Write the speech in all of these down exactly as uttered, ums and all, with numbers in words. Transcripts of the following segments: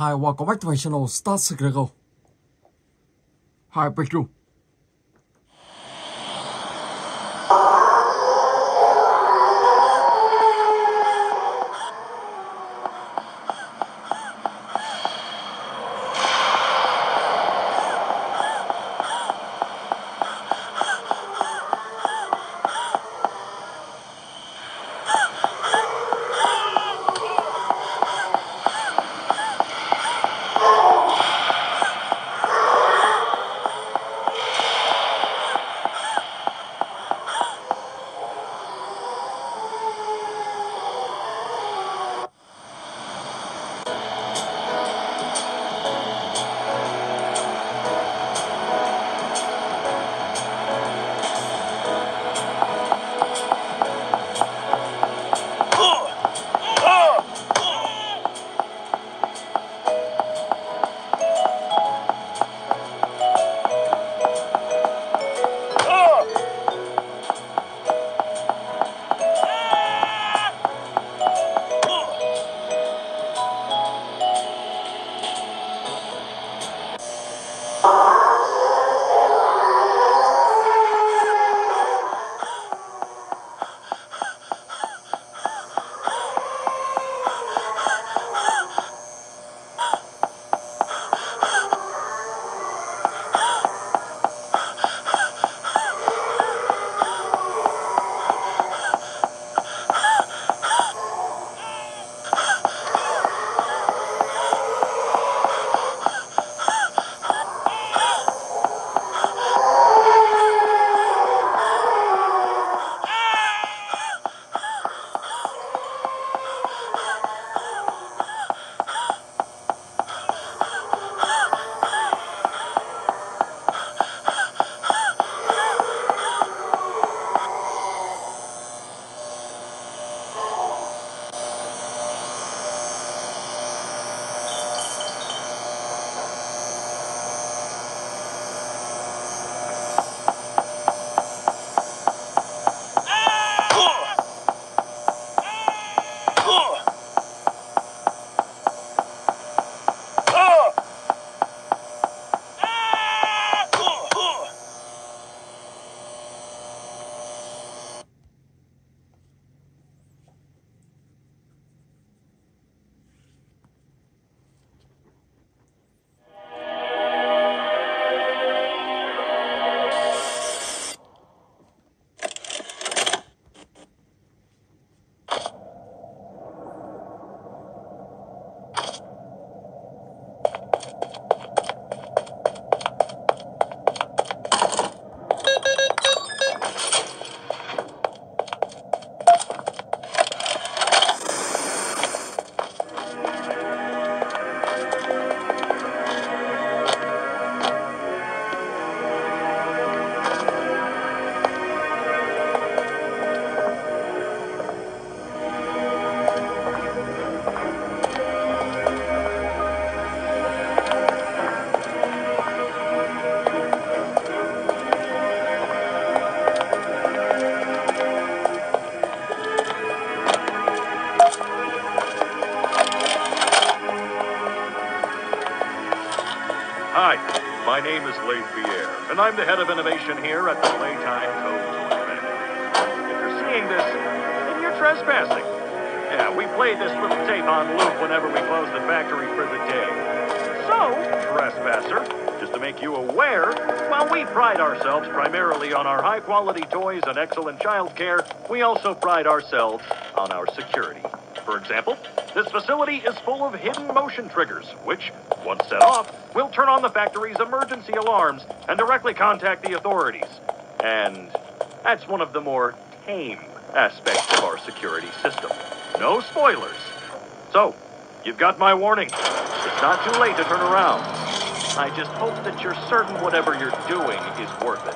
Hi, welcome back to my channel, Start Playtime Co. Hi, Pikachu. Hi, my name is Leigh Pierre, and I'm the head of innovation here at the Playtime Co. If you're seeing this, then you're trespassing. Yeah, we play this little tape on loop whenever we close the factory for the day. So, trespasser, just to make you aware, while we pride ourselves primarily on our high-quality toys and excellent childcare, we also pride ourselves on our security. For example, this facility is full of hidden motion triggers, which, once set off, we'll turn on the factory's emergency alarms and directly contact the authorities. And that's one of the more tame aspects of our security system. No spoilers. So, you've got my warning. It's not too late to turn around. I just hope that you're certain whatever you're doing is worth it.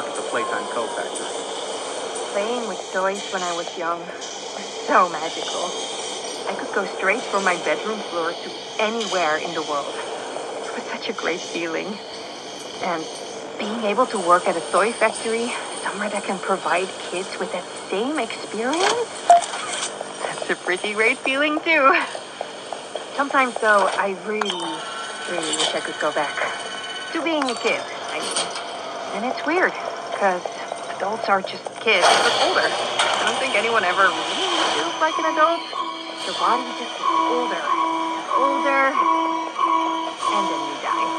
work at the Playtime Co. factory. Playing with toys when I was young was so magical. I could go straight from my bedroom floor to anywhere in the world. It was such a great feeling. And being able to work at a toy factory, somewhere that can provide kids with that same experience, that's a pretty great feeling too. Sometimes though, I really, really wish I could go back to being a kid, I mean. And it's weird, because adults are just kids, but older. I don't think anyone ever really feels like an adult. Your body just gets older and older, and then you die.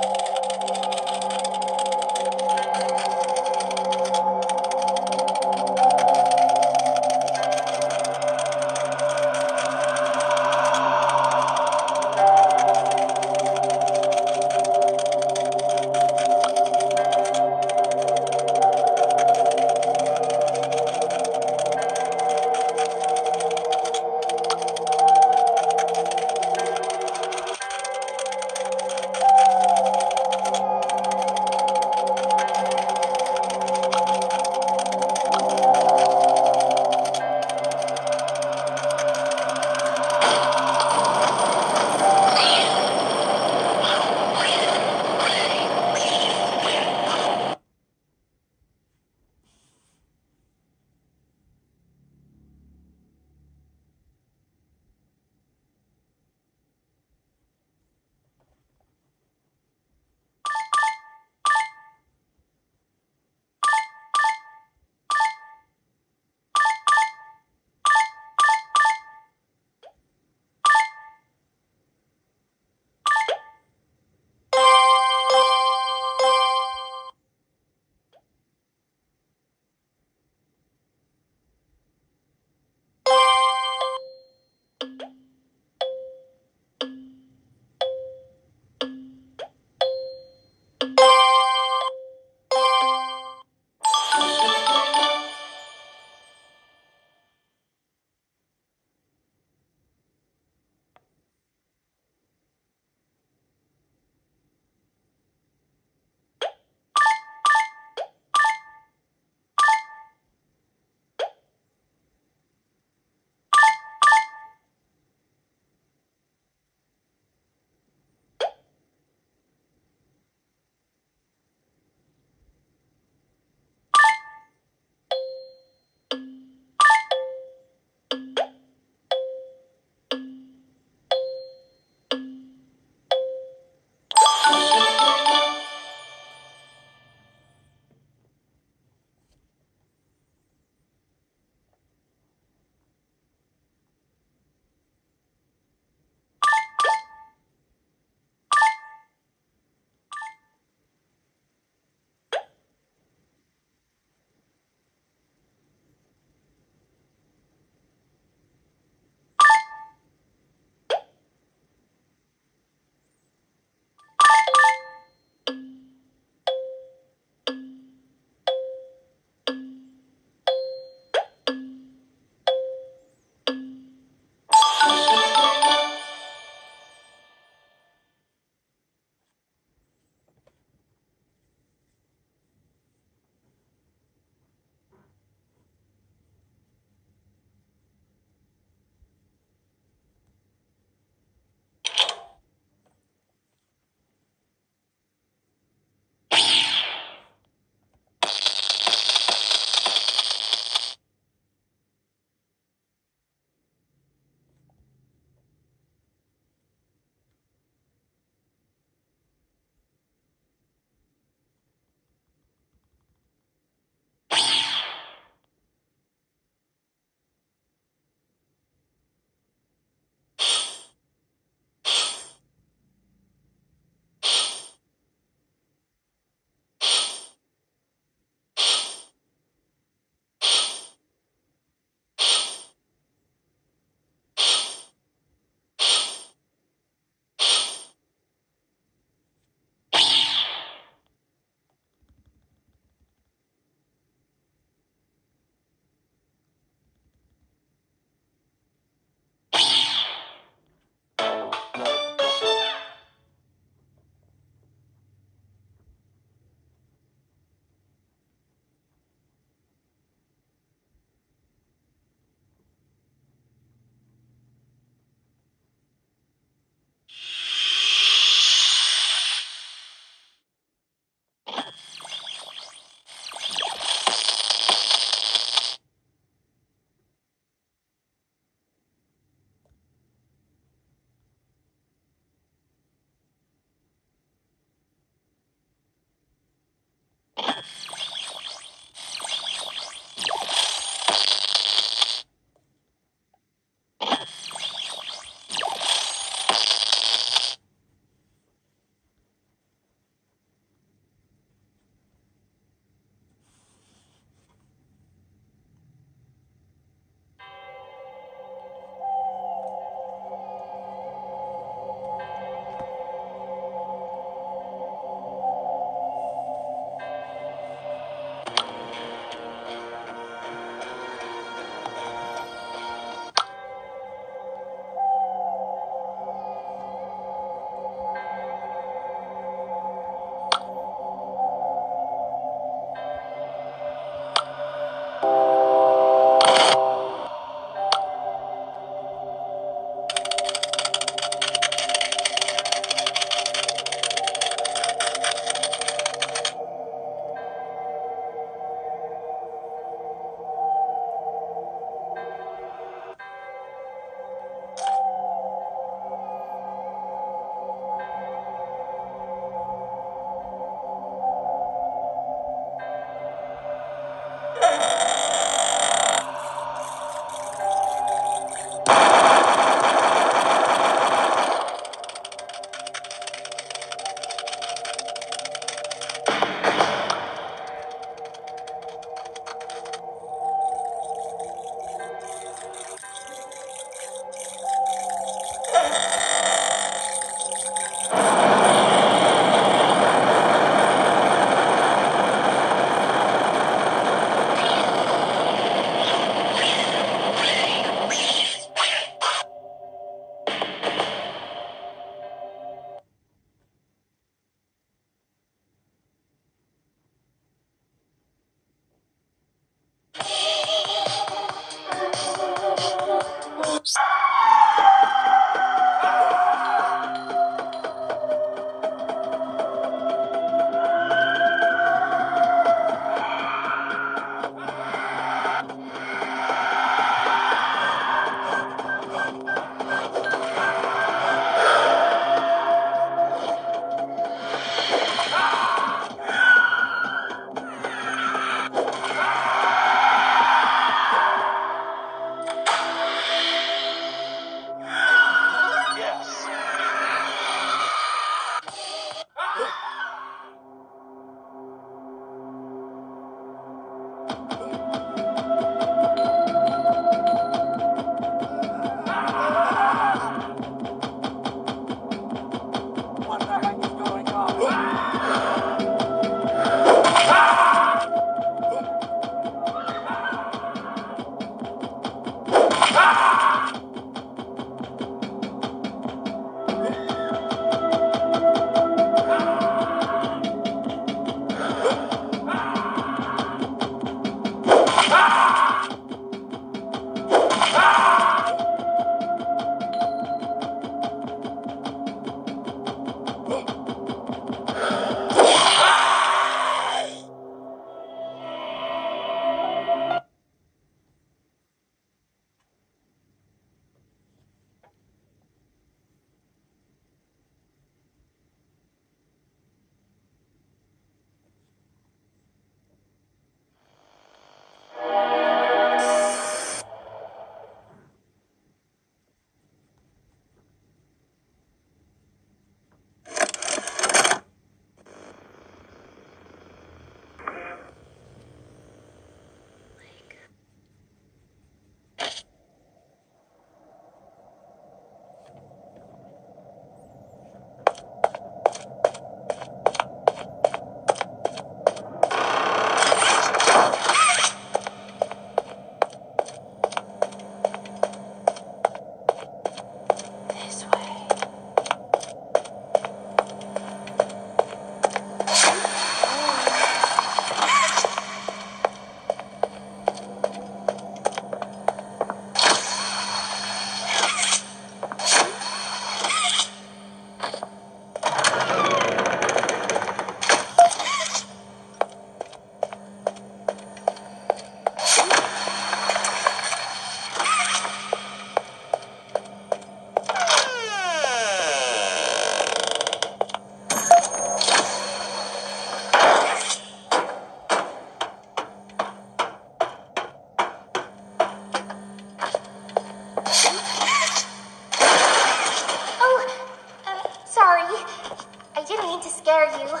you.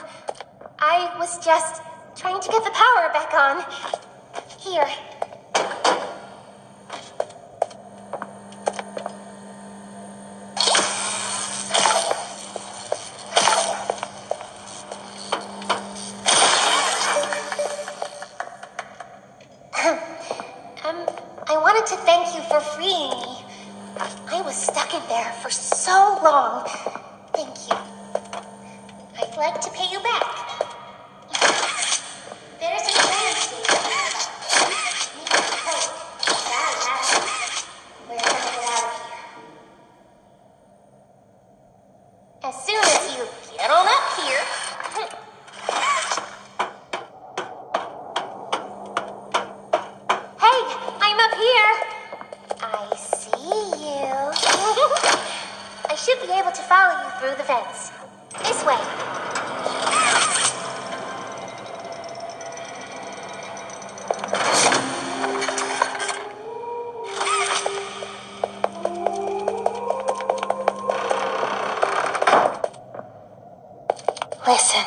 I was just trying to get the power back on. Here. um, I wanted to thank you for freeing me. I was stuck in there for so long. Thank you. I'd like to pay you back. Listen,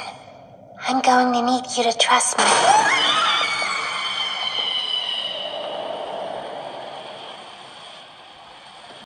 I'm going to need you to trust me.